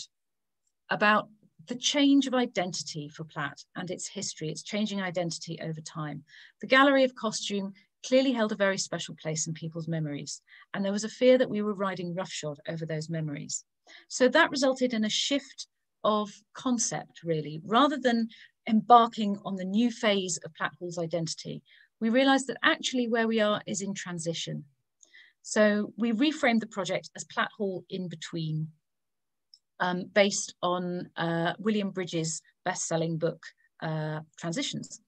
the change of identity for Platt and its history, its changing identity over time. The Gallery of Costume clearly held a very special place in people's memories, and there was a fear that we were riding roughshod over those memories. So that resulted in a shift of concept, really. Rather than embarking on the new phase of Platt Hall's identity, we realised that actually where we are is in transition. So we reframed the project as Platt Hall in Between, based on William Bridges' best-selling book, Transitions,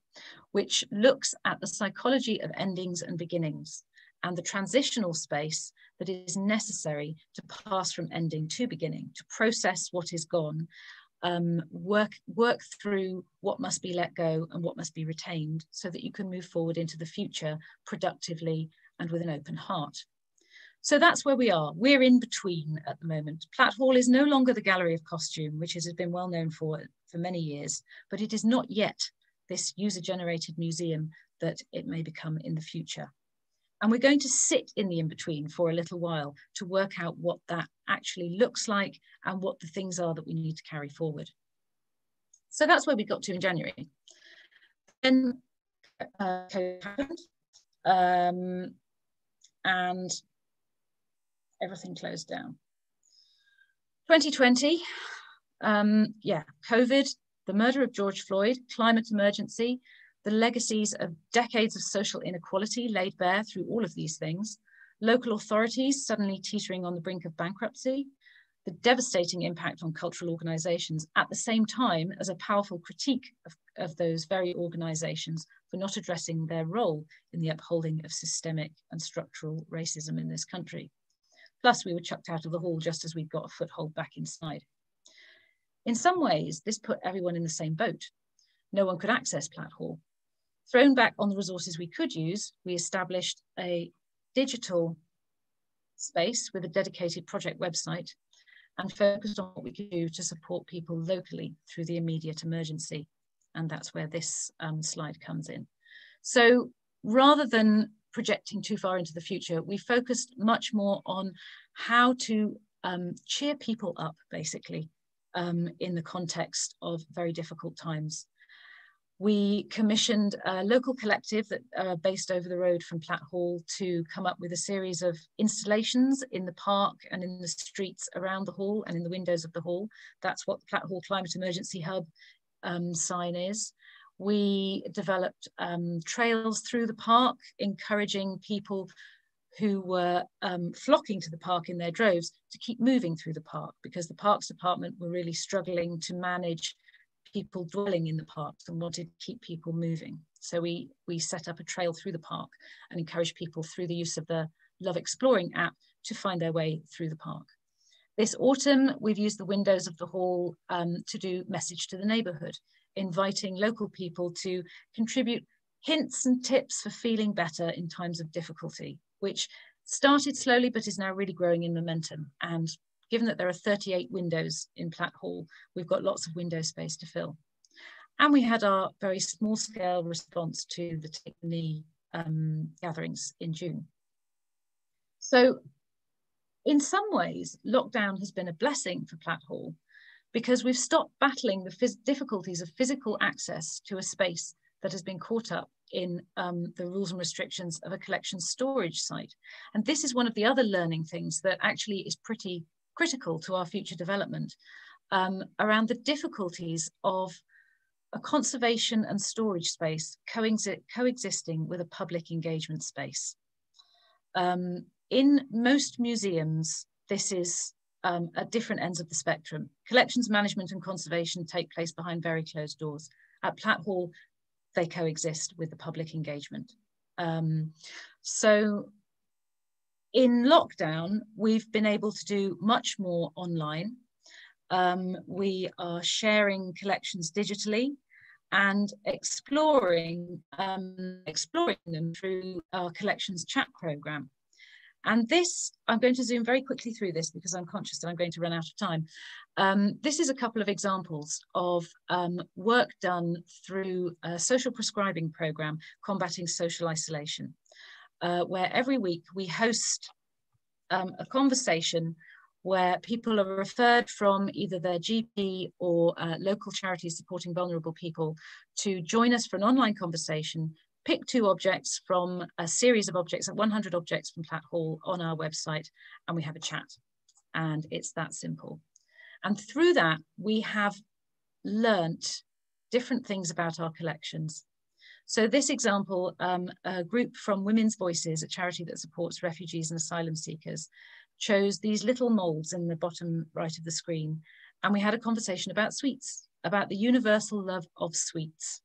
which looks at the psychology of endings and beginnings and the transitional space that is necessary to pass from ending to beginning, to process what is gone, work through what must be let go and what must be retained so that you can move forward into the future productively and with an open heart. So that's where we are. We're in between at the moment. Platt Hall is no longer the Gallery of Costume, which has been well known for many years, but it is not yet this user-generated museum that it may become in the future. And we're going to sit in the in-between for a little while to work out what that actually looks like and what the things are that we need to carry forward. So that's where we got to in January. Then COVID happened. And everything closed down. 2020, COVID, the murder of George Floyd, climate emergency, the legacies of decades of social inequality laid bare through all of these things, local authorities suddenly teetering on the brink of bankruptcy, the devastating impact on cultural organisations at the same time as a powerful critique of those very organisations for not addressing their role in the upholding of systemic and structural racism in this country. Plus, we were chucked out of the hall just as we'd got a foothold back inside. In some ways, this put everyone in the same boat. No one could access Platt Hall. Thrown back on the resources we could use, we established a digital space with a dedicated project website and focused on what we could do to support people locally through the immediate emergency. And that's where this slide comes in. So rather than projecting too far into the future, we focused much more on how to cheer people up, basically, in the context of very difficult times. We commissioned a local collective that are based over the road from Platt Hall to come up with a series of installations in the park and in the streets around the hall and in the windows of the hall. That's what the Platt Hall Climate Emergency Hub sign is. We developed trails through the park, encouraging people who were flocking to the park in their droves to keep moving through the park because the Parks Department were really struggling to manage people dwelling in the parks and wanted to keep people moving. So we set up a trail through the park and encouraged people through the use of the Love Exploring app to find their way through the park. This autumn, we've used the windows of the hall to do Message to the Neighbourhood, inviting local people to contribute hints and tips for feeling better in times of difficulty, which started slowly but is now really growing in momentum. And given that there are 38 windows in Platt Hall, we've got lots of window space to fill. And we had our very small scale response to the Take the Knee gatherings in June. So in some ways, lockdown has been a blessing for Platt Hall because we've stopped battling the difficulties of physical access to a space that has been caught up in the rules and restrictions of a collection storage site. And this is one of the other learning things that actually is pretty critical to our future development around the difficulties of a conservation and storage space coexisting with a public engagement space. In most museums, this is at different ends of the spectrum. Collections management and conservation take place behind very closed doors. At Platt Hall, they coexist with the public engagement. So in lockdown, we've been able to do much more online. We are sharing collections digitally and exploring them through our collections chat program. And this, I'm going to zoom very quickly through this because I'm conscious that I'm going to run out of time. This is a couple of examples of work done through a social prescribing program, Combating Social Isolation, where every week we host a conversation where people are referred from either their GP or local charities supporting vulnerable people to join us for an online conversation. Pick two objects from a series of objects, 100 objects from Platt Hall on our website, and we have a chat. And it's that simple. And through that, we have learnt different things about our collections. So this example, a group from Women's Voices, a charity that supports refugees and asylum seekers, chose these little moulds in the bottom right of the screen. And we had a conversation about sweets, about the universal love of sweets,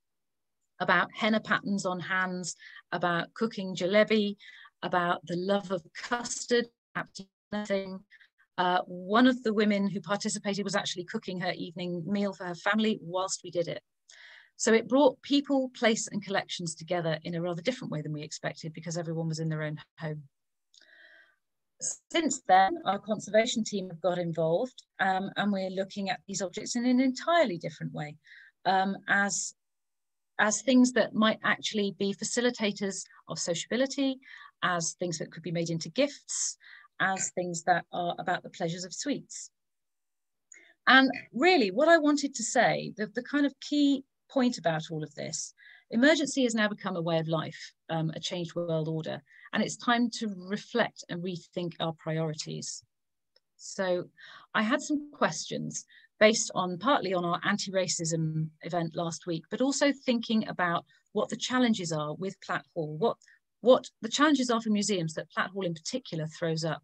about henna patterns on hands, about cooking jalebi, about the love of custard, nothing. One of the women who participated was actually cooking her evening meal for her family whilst we did it. So it brought people, place and collections together in a rather different way than we expected because everyone was in their own home. Since then, our conservation team have got involved and we're looking at these objects in an entirely different way as things that might actually be facilitators of sociability, as things that could be made into gifts, as things that are about the pleasures of sweets. And really what I wanted to say, the kind of key point about all of this, emergency has now become a way of life, a changed world order, and it's time to reflect and rethink our priorities. So I had some questions based on partly on our anti-racism event last week, but also thinking about what the challenges are with Platt Hall, what the challenges are for museums that Platt Hall in particular throws up.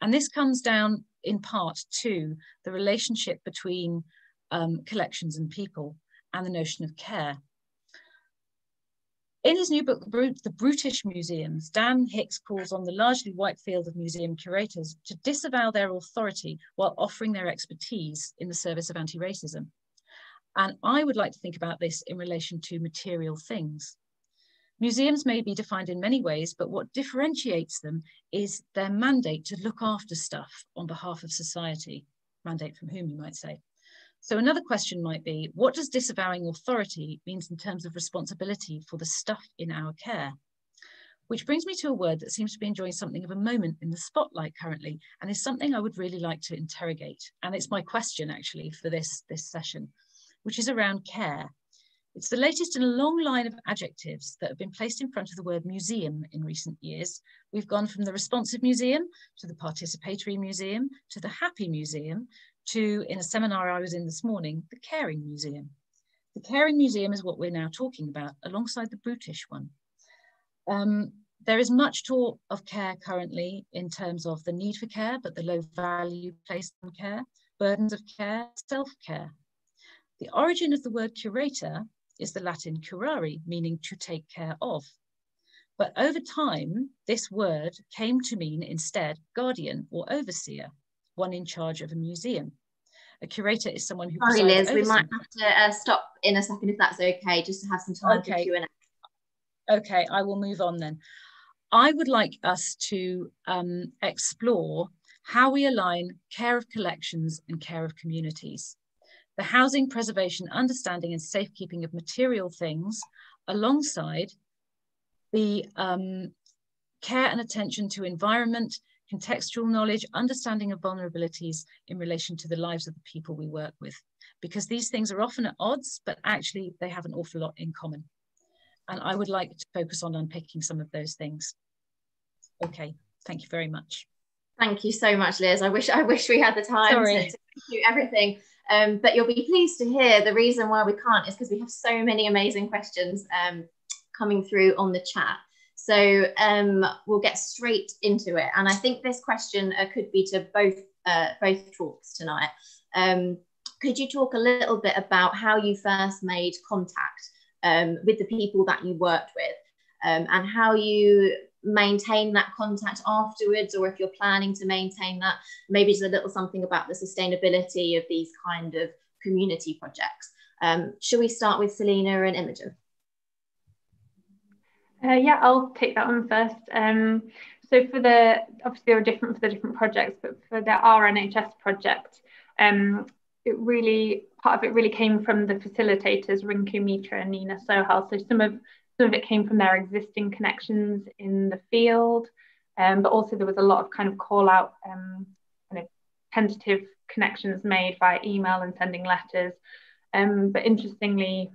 And this comes down in part to the relationship between collections and people and the notion of care. In his new book, The Brutish Museums, Dan Hicks calls on the largely white field of museum curators to disavow their authority while offering their expertise in the service of anti-racism. And I would like to think about this in relation to material things. Museums may be defined in many ways, but what differentiates them is their mandate to look after stuff on behalf of society. Mandate from whom, you might say. So another question might be, what does disavowing authority means in terms of responsibility for the stuff in our care? Which brings me to a word that seems to be enjoying something of a moment in the spotlight currently, and is something I would really like to interrogate. And it's my question actually for this session, which is around care. It's the latest in a long line of adjectives that have been placed in front of the word museum in recent years. We've gone from the responsive museum to the participatory museum, to the happy museum, to, in a seminar I was in this morning, the Caring Museum. The Caring Museum is what we're now talking about alongside the brutish one. There is much talk of care currently in terms of the need for care, but the low value placed on care, burdens of care, self-care. The origin of the word curator is the Latin curare, meaning to take care of. But over time, this word came to mean instead guardian or overseer, one in charge of a museum. A curator is someone who... Sorry, Liz, we might have to stop in a second if that's okay, just to have some time for Q&A. Okay, I will move on then. I would like us to explore how we align care of collections and care of communities. The housing, preservation, understanding and safekeeping of material things alongside the care and attention to environment, contextual knowledge, understanding of vulnerabilities in relation to the lives of the people we work with. Because these things are often at odds, but actually they have an awful lot in common. And I would like to focus on unpicking some of those things. Okay, thank you very much. Thank you so much, Liz. I wish we had the time to do everything. But you'll be pleased to hear the reason why we can't is because we have so many amazing questions coming through on the chat. So we'll get straight into it. And I think this question could be to both talks tonight. Could you talk a little bit about how you first made contact with the people that you worked with and how you maintain that contact afterwards, or if you're planning to maintain that, maybe just a little something about the sustainability of these kind of community projects. Should we start with Selina and Imogen? Yeah, I'll take that one first. So for the, obviously they were different for the different projects, but for the RNHS project, it really, part of it really came from the facilitators, Rinku Mitra and Nina Sohal. So some of it came from their existing connections in the field, but also there was a lot of kind of call out, kind of tentative connections made via email and sending letters. But interestingly,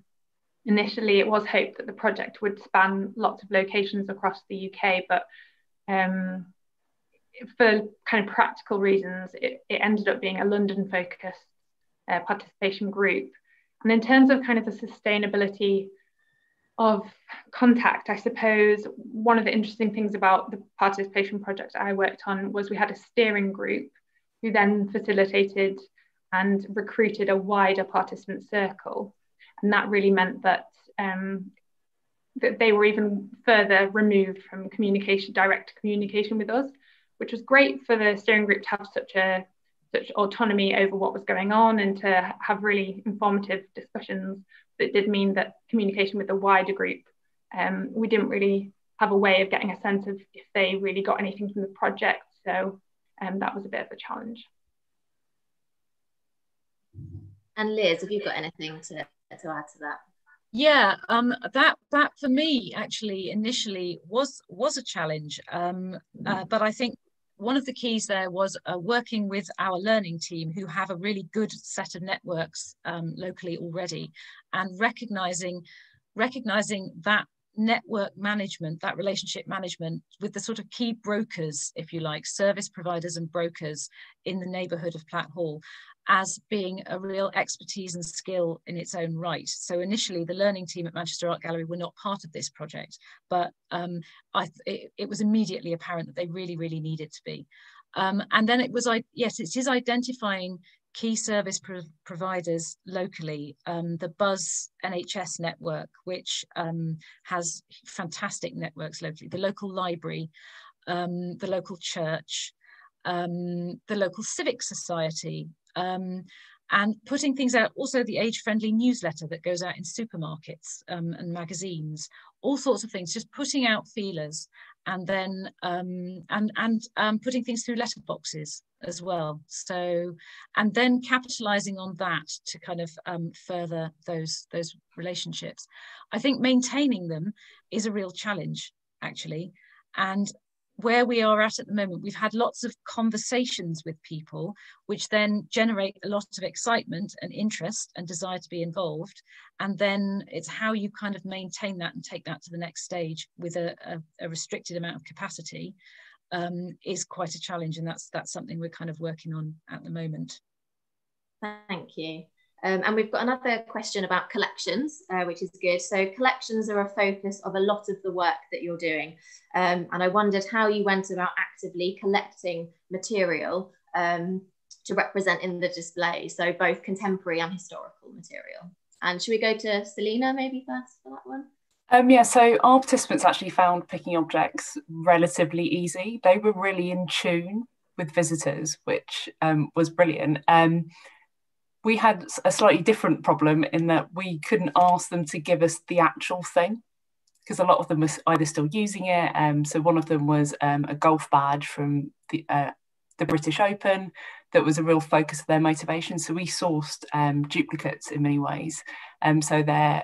initially, it was hoped that the project would span lots of locations across the UK, but for kind of practical reasons, it ended up being a London-focused participation group. And in terms of kind of the sustainability of contact, I suppose one of the interesting things about the participation project I worked on was we had a steering group who then facilitated and recruited a wider participant circle. And that really meant that, that they were even further removed from communication, direct communication with us, which was great for the steering group to have such autonomy over what was going on and to have really informative discussions. But it did mean that communication with the wider group, we didn't really have a way of getting a sense of if they really got anything from the project. So that was a bit of a challenge. And Liz, have you got anything to add to that? Yeah, that for me actually initially was a challenge, but I think one of the keys there was working with our learning team, who have a really good set of networks locally already, and recognizing that network management, that relationship management with the sort of key brokers, if you like, service providers and brokers in the neighbourhood of Platt Hall, as being a real expertise and skill in its own right. So initially the learning team at Manchester Art Gallery were not part of this project, but it was immediately apparent that they really, really needed to be. And then it was, yes, it is identifying key service providers locally, the Buzz NHS network, which has fantastic networks locally, the local library, the local church, the local civic society, and putting things out, also the age-friendly newsletter that goes out in supermarkets and magazines, all sorts of things, just putting out feelers, and then putting things through letterboxes as well. So, and then capitalizing on that to kind of further those relationships. I think maintaining them is a real challenge, actually. And where we are at the moment, we've had lots of conversations with people, which then generate a lot of excitement and interest and desire to be involved. And then it's how you kind of maintain that and take that to the next stage with a restricted amount of capacity is quite a challenge. And that's something we're kind of working on at the moment. Thank you. And we've got another question about collections, which is good. So collections are a focus of a lot of the work that you're doing. And I wondered how you went about actively collecting material to represent in the display. So both contemporary and historical material. And should we go to Selina maybe first for that one? Yeah, so our participants actually found picking objects relatively easy. They were really in tune with visitors, which was brilliant. We had a slightly different problem in that we couldn't ask them to give us the actual thing, because a lot of them were either still using it. So one of them was a golf badge from the British Open. That was a real focus of their motivation. So we sourced duplicates in many ways. So their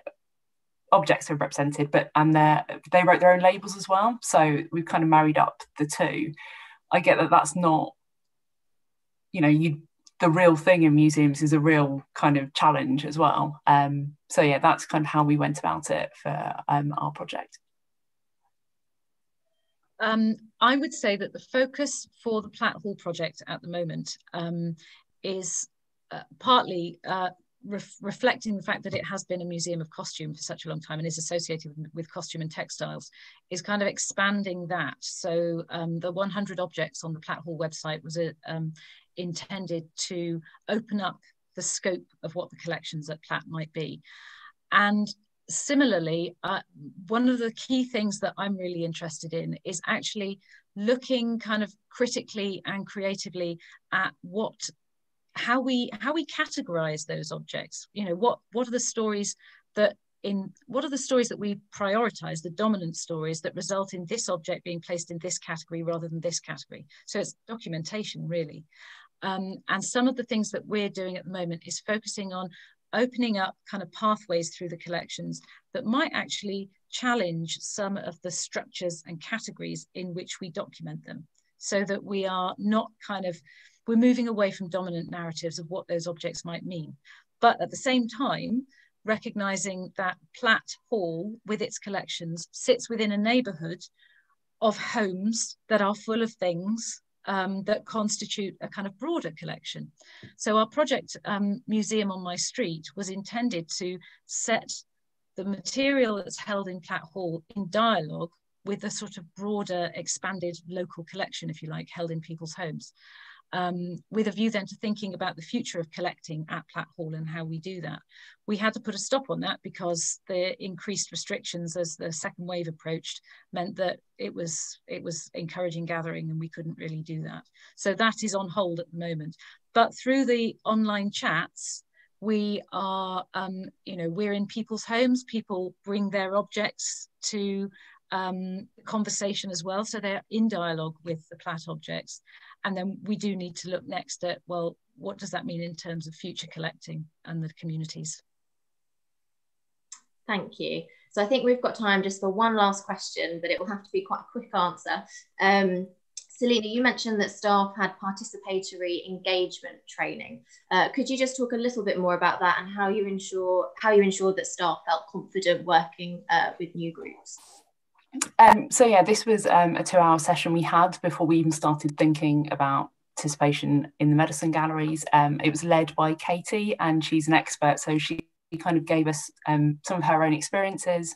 objects are represented, but and they wrote their own labels as well. So we've kind of married up the two. I get that that's not, you know, the real thing in museums is a real kind of challenge as well. So yeah, that's kind of how we went about it for our project. I would say that the focus for the Platt Hall project at the moment is partly reflecting the fact that it has been a museum of costume for such a long time and is associated with costume and textiles, is kind of expanding that. So the 100 objects on the Platt Hall website was intended to open up the scope of what the collections at Platt might be. And similarly, one of the key things that I'm really interested in is actually looking kind of critically and creatively at how we categorize those objects. You know, what are the stories that we prioritize, the dominant stories that result in this object being placed in this category rather than this category. So it's documentation, really. And some of the things that we're doing at the moment is focusing on opening up kind of pathways through the collections that might actually challenge some of the structures and categories in which we document them, so that we are not kind of, we're moving away from dominant narratives of what those objects might mean. But at the same time, recognizing that Platt Hall with its collections sits within a neighborhood of homes that are full of things that constitute a kind of broader collection. So our project Museum on My Street was intended to set the material that's held in Platt Hall in dialogue with a sort of broader, expanded local collection, if you like, held in people's homes, with a view then to thinking about the future of collecting at Platt Hall and how we do that. We had to put a stop on that because the increased restrictions as the second wave approached meant that it was encouraging gathering and we couldn't really do that. So that is on hold at the moment. But through the online chats, we are, you know, we're in people's homes, people bring their objects to conversation as well. So they're in dialogue with the Platt objects. And then we do need to look next at, well, what does that mean in terms of future collecting and the communities? Thank you. So I think we've got time just for one last question, but it will have to be quite a quick answer. Selina, you mentioned that staff had participatory engagement training. Could you just talk a little bit more about that and how you ensured that staff felt confident working with new groups? So yeah, this was a 2-hour session we had before we even started thinking about participation in the Medicine galleries. It was led by Katie, and she's an expert, so she kind of gave us some of her own experiences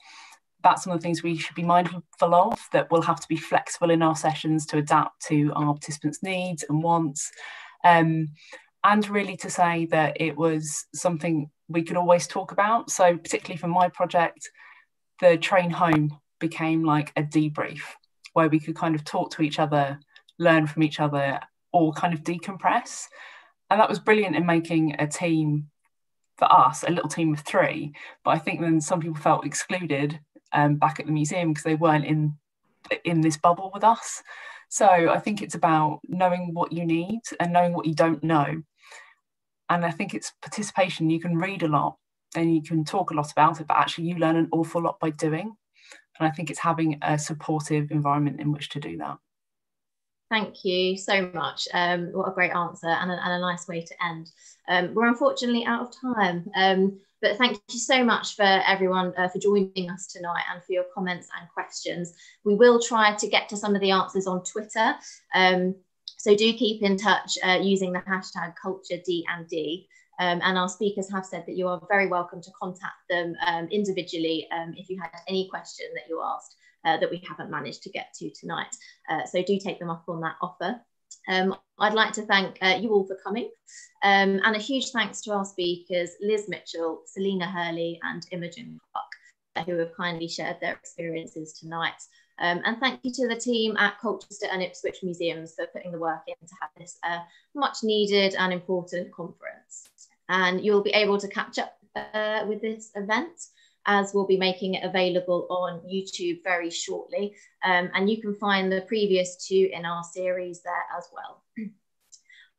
about some of the things we should be mindful of, that we'll have to be flexible in our sessions to adapt to our participants' needs and wants, and really to say that it was something we could always talk about. So particularly for my project, the train home became like a debrief where we could kind of talk to each other, learn from each other, or kind of decompress. And that was brilliant in making a team for us, a little team of 3. But I think then some people felt excluded back at the museum because they weren't in this bubble with us. So I think it's about knowing what you need and knowing what you don't know. And I think it's participation. You can read a lot and you can talk a lot about it, but actually you learn an awful lot by doing. And I think it's having a supportive environment in which to do that. Thank you so much. What a great answer and a nice way to end. We're unfortunately out of time, but thank you so much for everyone for joining us tonight and for your comments and questions. We will try to get to some of the answers on Twitter. So do keep in touch using the hashtag #CultureD&D. And our speakers have said that you are very welcome to contact them individually if you had any question that you asked that we haven't managed to get to tonight. So do take them up on that offer. I'd like to thank you all for coming, and a huge thanks to our speakers, Liz Mitchell, Selina Hurley and Imogen Clark, who have kindly shared their experiences tonight. And thank you to the team at Colchester and Ipswich Museums for putting the work in to have this much needed and important conference. And you'll be able to catch up with this event, as we'll be making it available on YouTube very shortly. And you can find the previous two in our series there as well.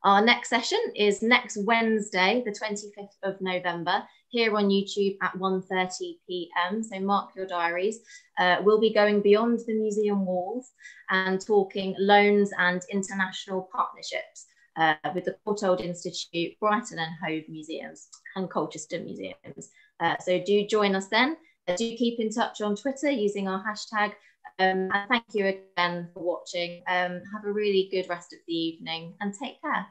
Our next session is next Wednesday, the 25th of November, here on YouTube at 1:30 p.m. So mark your diaries. We'll be going beyond the museum walls and talking loans and international partnerships with the Courtauld Institute, Brighton and Hove Museums and Colchester Museums. So do join us then. Do keep in touch on Twitter using our hashtag. And thank you again for watching. Have a really good rest of the evening and take care.